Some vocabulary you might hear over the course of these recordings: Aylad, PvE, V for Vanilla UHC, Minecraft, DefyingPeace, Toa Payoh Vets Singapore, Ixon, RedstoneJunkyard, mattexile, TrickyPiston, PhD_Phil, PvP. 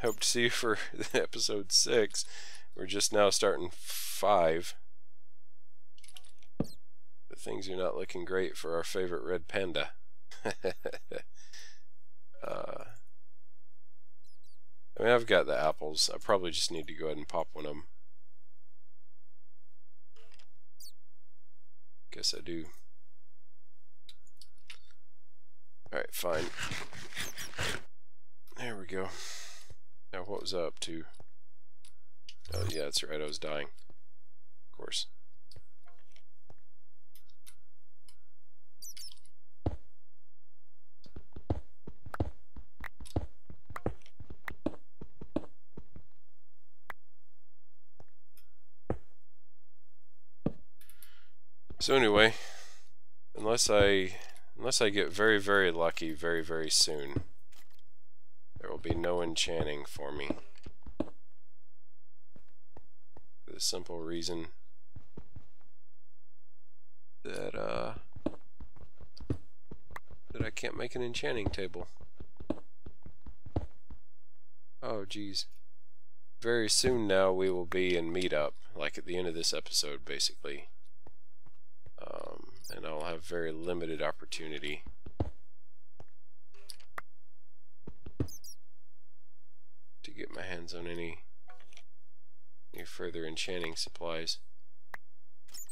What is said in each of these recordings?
Hope to see you for episode 6. We're just now starting 5. But things are not looking great for our favorite red panda. I mean, I've got the apples. I probably just need to go ahead and pop one of them. Guess I do. Alright, fine. There we go. Now, what was I up to? Oh, yeah, that's right. I was dying. Of course. So anyway, unless I get very, very lucky very, very soon, there will be no enchanting for me. For the simple reason that I can't make an enchanting table. Oh geez. Very soon now we will be in meetup, like at the end of this episode basically. And I'll have very limited opportunity. To get my hands on any further enchanting supplies.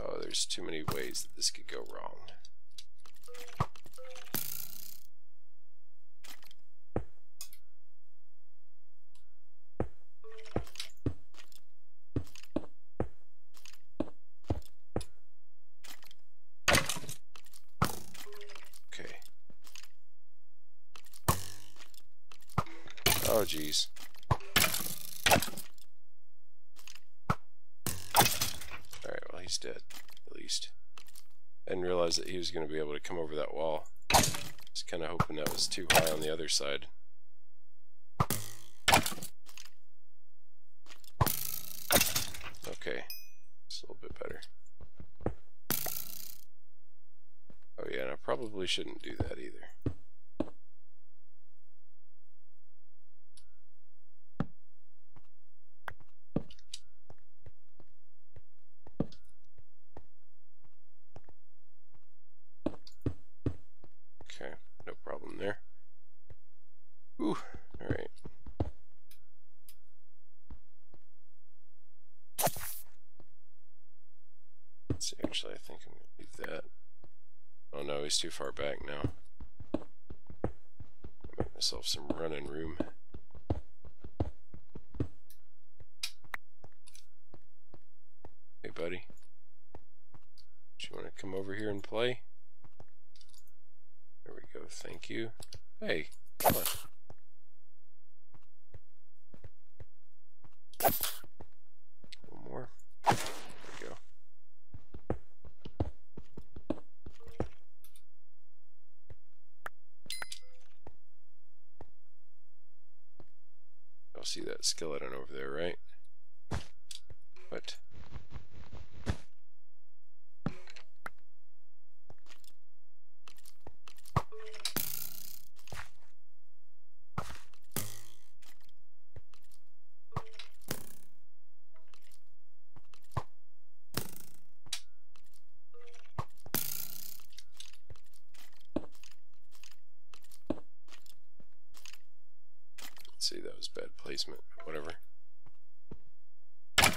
Oh, there's too many ways that this could go wrong. Okay. Oh, geez. He's dead, at least. I didn't realize that he was going to be able to come over that wall. I was kind of hoping that was too high on the other side. Okay, it's a little bit better. Oh yeah, and I probably shouldn't do that either. Actually, I think I'm gonna leave that. Oh no, he's too far back now. Make myself some running room. Hey, buddy. Do you want to come over here and play? There we go. Thank you. Hey, come on. See that skeleton over there, right? What? See, that was bad placement, whatever. There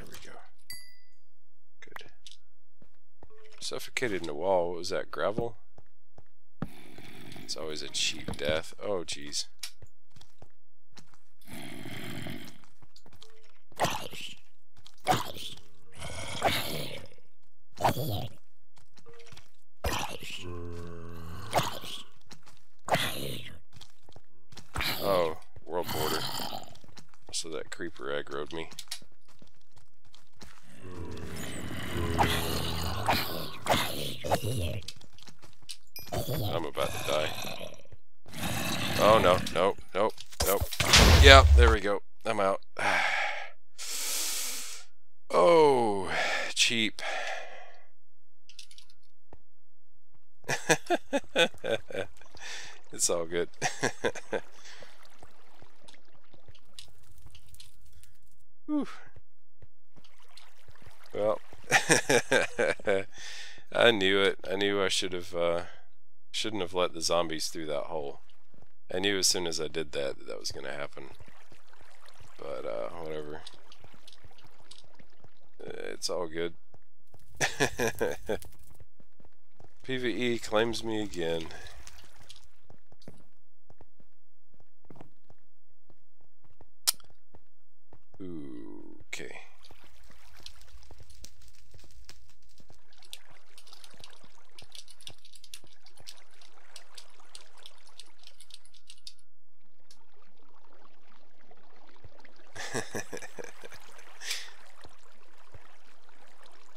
we go. Good. Suffocated in the wall, what was that, gravel? It's always a cheap death. Oh, geez. Oh, world border. So that creeper aggroed me. I'm about to die. Oh no, no, no. Nope. Yeah, there we go. I'm out. Oh, cheap. It's all good. Whew. Well, I knew it. I knew I should have, shouldn't have let the zombies through that hole. I knew as soon as I did that that was going to happen. But whatever. It's all good. PvE claims me again. Ooh, okay.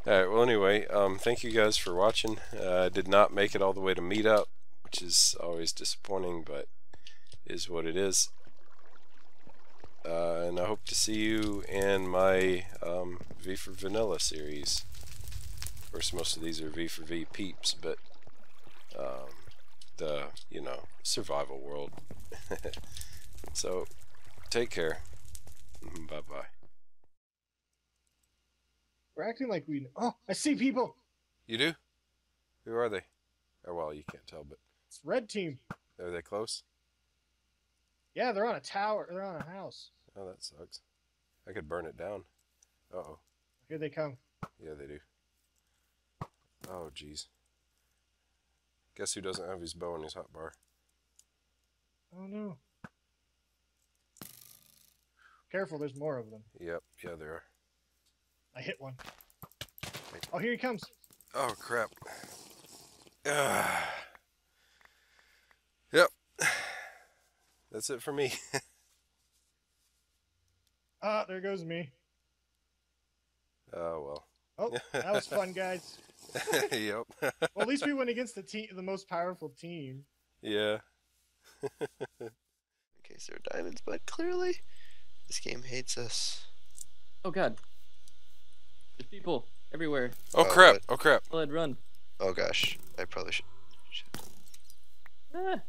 Alright, well anyway, thank you guys for watching. I did not make it all the way to meetup, which is always disappointing, but is what it is. And I hope to see you in my V for Vanilla series. Of course, most of these are V for V peeps, but the, you know, survival world. So, take care. Bye-bye. We're acting like we... Oh, I see people! You do? Who are they? Oh, well, you can't tell, but... It's red team. Are they close? Yeah, they're on a tower. They're on a house. Oh, that sucks. I could burn it down. Uh-oh. Here they come. Yeah, they do. Oh, jeez. Guess who doesn't have his bow in his hotbar? Oh, no. Careful, there's more of them. Yep, yeah, there are. I hit one. Oh, here he comes. Oh, crap. Yep. That's it for me. Ah, there goes me. Oh, well. Oh, that was fun, guys. Yep. Well, at least we went against the most powerful team. Yeah. Okay, so diamonds, but clearly this game hates us. Oh, God. People everywhere. Oh, crap! But... Oh, crap! I'd run. Oh gosh, I probably should. Ah,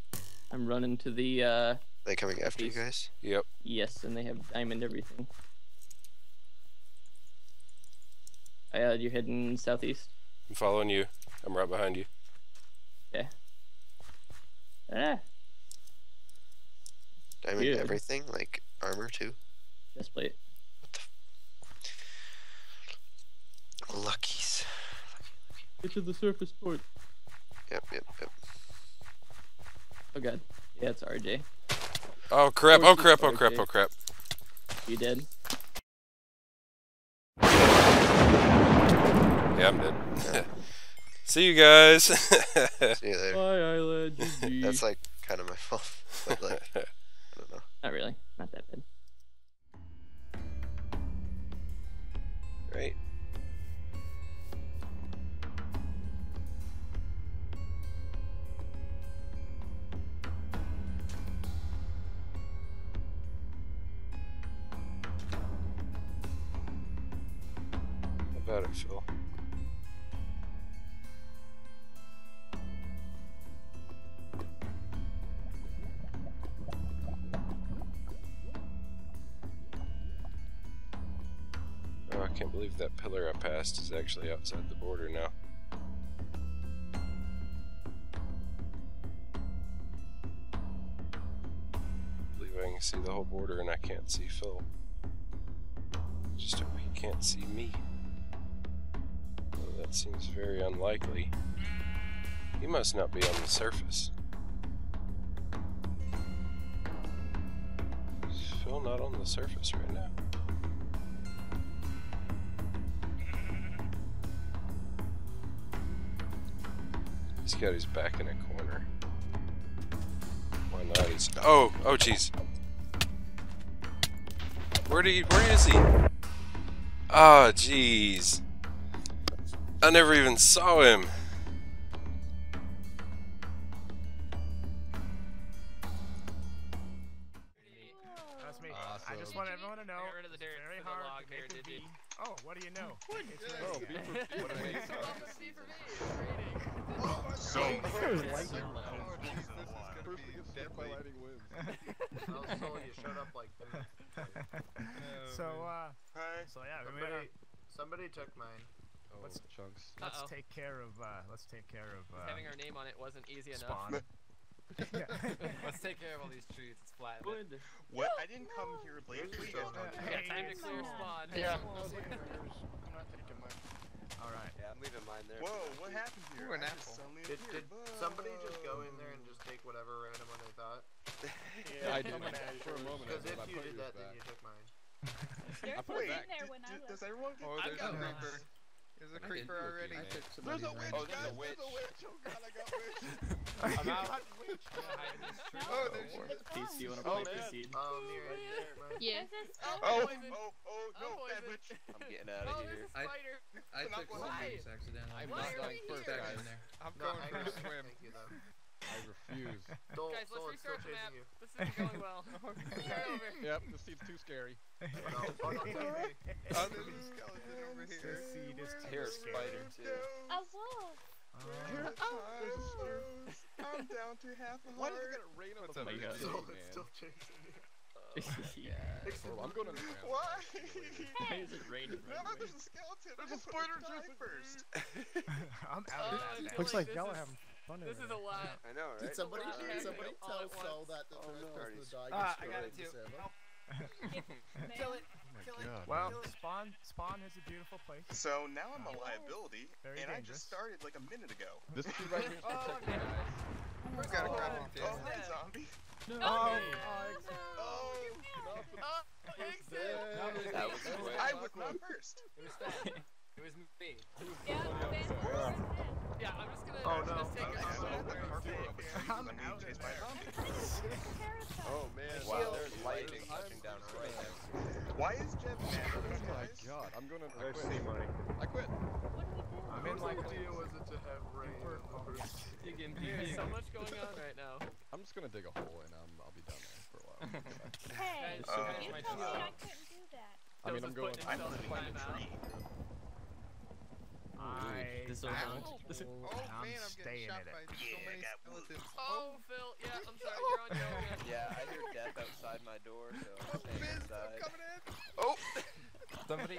I'm running to the. They coming after you guys? Yep. Yes, and they have diamond everything. Aylad, you're heading southeast. I'm following you. I'm right behind you. Yeah. Ah. Diamond Dude. Everything, like armor too. Chest plate. Luckies. Get to the surface port. Yep, yep, yep. Oh god. Yeah, it's RJ. Oh crap, oh crap, oh crap, oh crap. You dead? Yeah, I'm dead. Yeah. See you guys. See you later. Bye, Aylad. GG. That's like kind of my fault. But like, I don't know. Not really. Not that bad. Great. About it, Phil. Oh, I can't believe that pillar I passed is actually outside the border now. I believe I can see the whole border and I can't see Phil. Just hope he can't see me. That seems very unlikely. He must not be on the surface. Is Phil not on the surface right now? He's got his back in a corner. Why not? He's... Oh! Oh jeez! Where is he? Ah, oh, jeez! I never even saw him. Oh, what do you know? Oh, B for me. What do you know? So you showed up like So yeah, somebody took mine. Oh, let's take care of having our name on it wasn't easy enough. Let's take care of all these trees. It's flat. What? I didn't come here lately. Yeah, time to clear spawn. Yeah. I'm not taking mine. All right. Yeah, I'm leaving mine there. Whoa! What happened here? Ooh, an apple. Did somebody just go in there and just take whatever random one they thought? Yeah, I did. For a moment. Because if you did that, then you took mine. There's one in there when I left. Does everyone get? Oh, there's a creeper. There's a creeper already. There's a witch, guys! There's a witch! Oh god, I got witch! I'm out! Oh, there's PC, you wanna play PC? Yeah. Oh, no, bad witch! I'm getting out of here. Oh, there's a spider! I took one accidentally. I'm not going first, guys. I'm going for a swim. I refuse. Guys, let's restart the map. This isn't going well. Start over. Yep, this seems too scary. No, oh, there's a skeleton over here. This seed is too scary. A wolf. I'm down to half a heart. Why is it gonna rain on the place? It's still chasing me. Yeah. I'm going to the ground. Why? Why is it raining? No, there's a skeleton. There's a spider juice first. I'm out of that. Looks like y'all having fun. This is a lot. I know, right? Did somebody tell Phil that the first person to die gets destroyed? I got it too. Kill it. Kill it. Well, spawn is a beautiful place. So now I'm a liability, and I just started like a minute ago. This is right here. Who's got a crap? Oh, hi, zombie. No. Oh, I was not first. It was that. It was me. Yeah, I'm just gonna. Oh no! I'm out chased by zombies. Oh man! Wow, there's lightning touching down right now. Why is Jeff mad? Oh my god! I'm gonna. I quit. Money. I quit. What do we do? I mean, like, idea was it to have rain? There's so much going on right now. I'm just gonna dig a hole and I'll be done there for a while. Hey, you told me I couldn't do that. I mean, I'm going. I'm gonna climb out. I'm staying at it. Oh, Phil, yeah, I'm sorry, you're on yoga. Yeah, I hear death outside my door, so I'm staying inside. I'm coming in. Oh! somebody.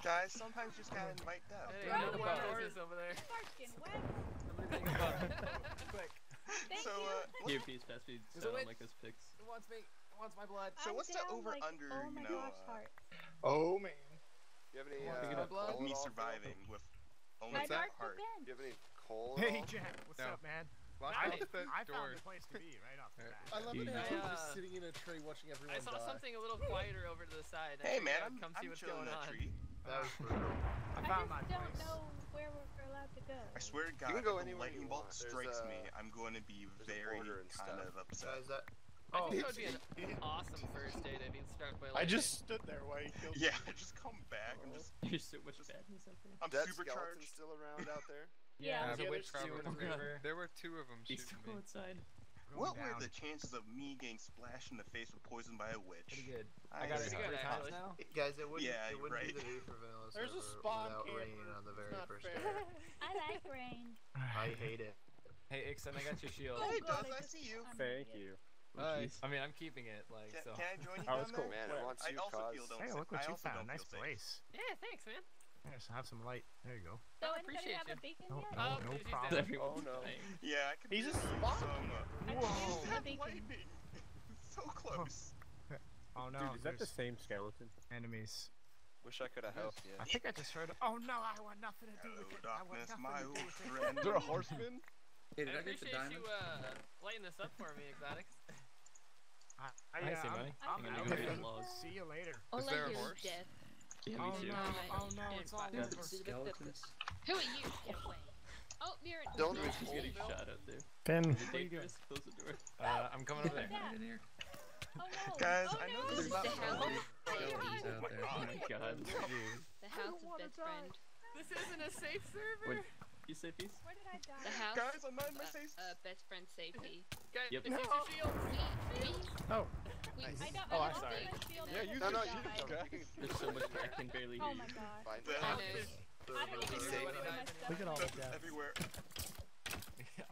Guys, sometimes just gotta invite death. Hey, the bar is over there. Somebody make a bar. Quick. Thank you. Here, peace, pass me. So I don't like those pics. It wants me. It wants my blood. So what's the over-under, you know? Oh, man. Do you have any, me surviving with only that heart? Do you have any coal at all? Hey Jack, what's up, man? I found the place to be right off the bat. I love it how I'm just sitting in a tree watching everyone die. I saw something a little quieter over to the side. Hey man, I'm chilling in that tree. That was brutal. I found my place. I just don't know where we're allowed to go. I swear to God, if the lightning bolt strikes me, I'm going to be very kind of upset. I think that would be an awesome first date. I mean, struck by lightning. I just stood there while he killed me. Yeah, just come back. I'm just. You're so much badness up there. I'm supercharged. Still around out there. Yeah, the witch creeper. There were two of them shooting me. Outside. What were the chances of me getting splashed in the face with poison by a witch? Pretty good. I got it house now. Guys, it wouldn't be the V for Vanilla server there's a spawn without rain on the very first day. I like rain. I hate it. Hey, Ixon, I got your shield. Hey, Doug, I see you. Thank you. Nice. I mean, I'm keeping it, like, so. Can I join you? Oh, it's cool, man. I also feel don't. Hey, look what you found. Nice place. Yeah, thanks, man. Yeah, so have some light. There you go. So I appreciate you. No problem. Oh, no. Yeah, I could be just lightning. So close. Oh, no. Dude, is that the same skeleton? Enemies. Wish I could have helped you. I think I just heard. Oh, no, I want nothing to do with it. I want nothing to do with it. Is there a horseman? Hey, I appreciate you lighting this up for me, Exotics. I'm out. See you later. Is there a horse? Yeah, me too. Oh no, it's all over. Skeletons. Who are you? Get away. Oh, you're in. Don't worry, she's getting shot out there. Ben, what are you doing? Close the door. I'm coming over there. Oh no! Guys, I know this is the house of best friend. Oh my god, dude. The house of best friend. This isn't a safe server. You say peace? Where did I die? The house. Guys, I'm not in my safe. Best friend safety. Guys, yep. It's your shield. Oh. Nice. I'm sorry. Yeah, you can. There's so much I can barely hear you. Oh my god. Look at all the deaths. Everywhere.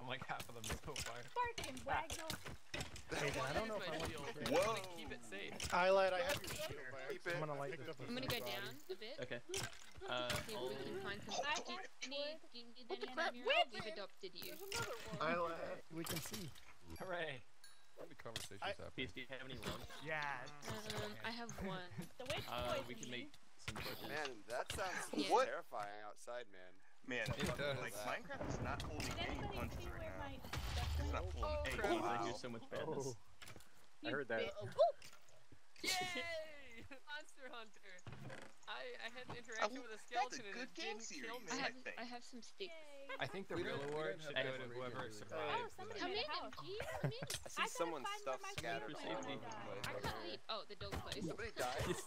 I'm like half of them just on fire. Barking waggle. Hey, I don't know if I want to. Whoa! Keep it safe. Aylad, I have your shield. I'm gonna light this. I'm gonna go down a bit. Okay. See if we can find some. I need any of your. We've adopted you. There's another one. Aylad, we can see. Hooray! How many conversations happening? Do you have any lumps? Yeah. I have one. The witch poison. We can make some torches. Man, that sounds terrifying outside, man. Man, it does. Like, Minecraft is not holding any punches right now. It's not holding any punches. Wow. They do so much badness. Oh. I heard that. Oh. Yay! Monster Hunter. I had an interaction with a skeleton and it didn't kill me. I have some sticks. I think the real award should go to whoever survives. Oh, come in, come in. I see someone's stuff scattered. I can't leave. Oh, the dog's place. Somebody died.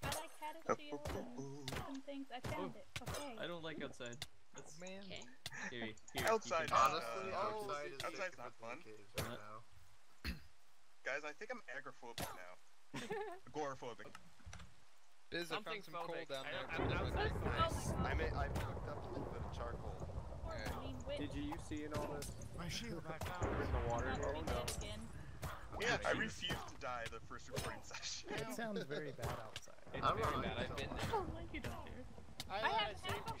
I like caterpillars and some things. I found it. Okay. I don't like outside. That's man. Okay. Here, outside. Honestly, outside's not fun. Guys, I think I'm agoraphobic now. Agoraphobic. Biz, I found some coal down there. I picked up a little bit of charcoal. Yeah. Did you see in all this? My shield, I found it in the water. Oh no. Yeah, I refuse to die the first recording session. It sounds very bad outside. It's very bad. I've been there. Oh, thank you, doctor.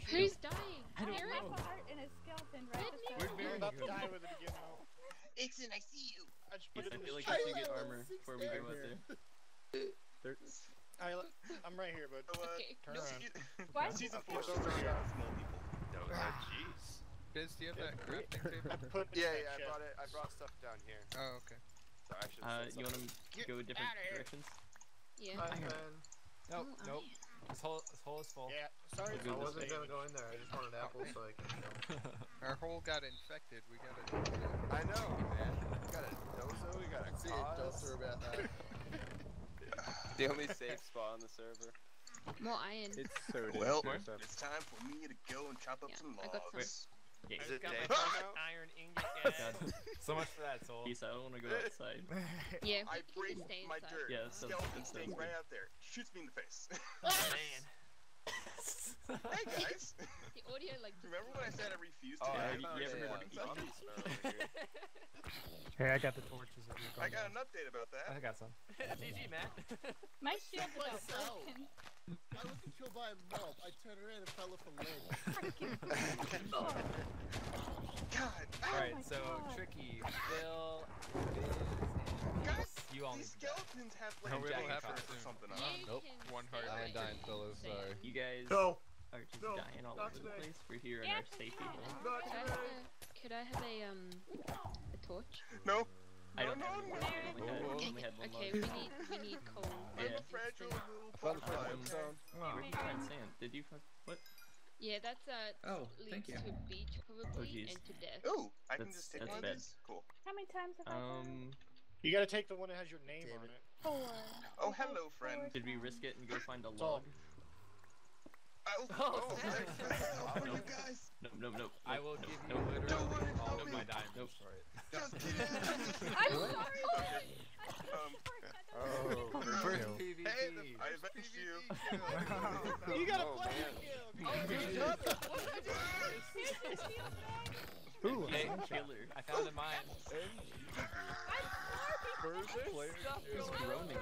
Who's dying? I have a heart and a skeleton right beside me. We're very about to die with it again. Ixon, I see you! I just put it in the shield. I feel like I should get armor before we go out there. I'm right here, bud. Okay. Turn around. Season 4 is over here. Small people. No, jeez. Biz, do you have that crafting table? I brought it. I brought stuff down here. Oh, okay. So I should you want to go different directions? Yeah. Nope. This hole is full. Yeah, sorry I wasn't gonna go in there, I just wanted apple so I could Our hole got infected, we got a dozo. I know, man. We got a dozo, we got a dozer about that. The only safe spot on the server. More iron. It's so it's time for me to go and chop up some logs. Yeah, I got my iron ingot. So much for that, soul. Peace, I don't want to go outside. Yeah, I break my dirt. Yeah, skeleton staying right out there. Shoots me in the face. Oh, man. Hey guys. The audio like. Remember when I said I refused to? You ever heard of? Hey, I got the torches. I got an update about that. I got some. GG, Matt. My shield's about broken. I wasn't killed by a mob. I turned around and fell off a ledge. God. Alright, so Tricky, Phil, Biz, guys, you all these skeletons have like something on. Nope. One heart and dying, fellas. Sorry. You guys are just dying all over the place. We're here in our safety. Could I have a torch? No. I don't have one. Okay, we need coal. I'm a fragile little butterfly. Where did you find sand? Did you find what? Yeah, that's leads to beach probably and to death. Oh, I can just take one of these. Cool. How many times have I done? You gotta take the one that has your name on it. Oh, hello, friend. Did we risk it and go find a log? Oh, you guys! Nope. I will give you literally all of my diamonds. Nope. Just kidding! I'm sorry! First PvP! Hey, I avenged you! You got a player kill! Who? A killer. I found a mine. First player is groaning.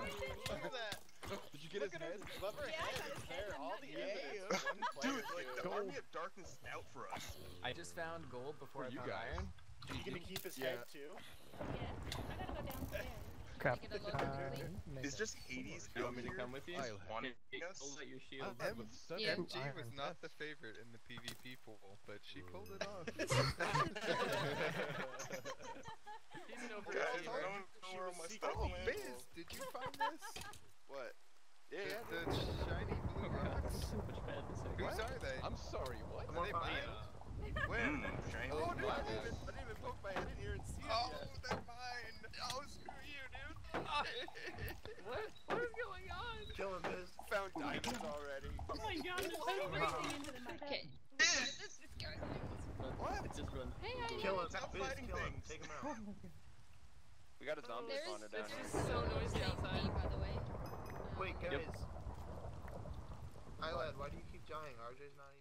Look at that! Did you get his head? Above her head, his hair, all the evidence. Dude, like, the army of darkness is out for us. I just found gold before I found iron. Are you gonna keep his head too? Yeah, I gotta go downstairs. Crap. Is just Hades going to come with you? MG was not the favorite in the PvP pool, but she pulled it off. Biz, did you find this? What? Yeah, the shiny blue rocks. So much badness. Who are they? I'm sorry, what? Are they mine? When? Oh, dude, I didn't even poke my head in here and see it yet. They're mine. Oh, screw you, dude. What is going on? Killing this. Found diamonds already. Oh my god, there's so much into the mic. Okay. This is going. What? It just runs. Hey, kill him. Stop fighting things. Take him out. We got a zombie spawner down here. This is so noisy outside, by the way. Wait, guys. Aylad, why do you keep dying? RJ's not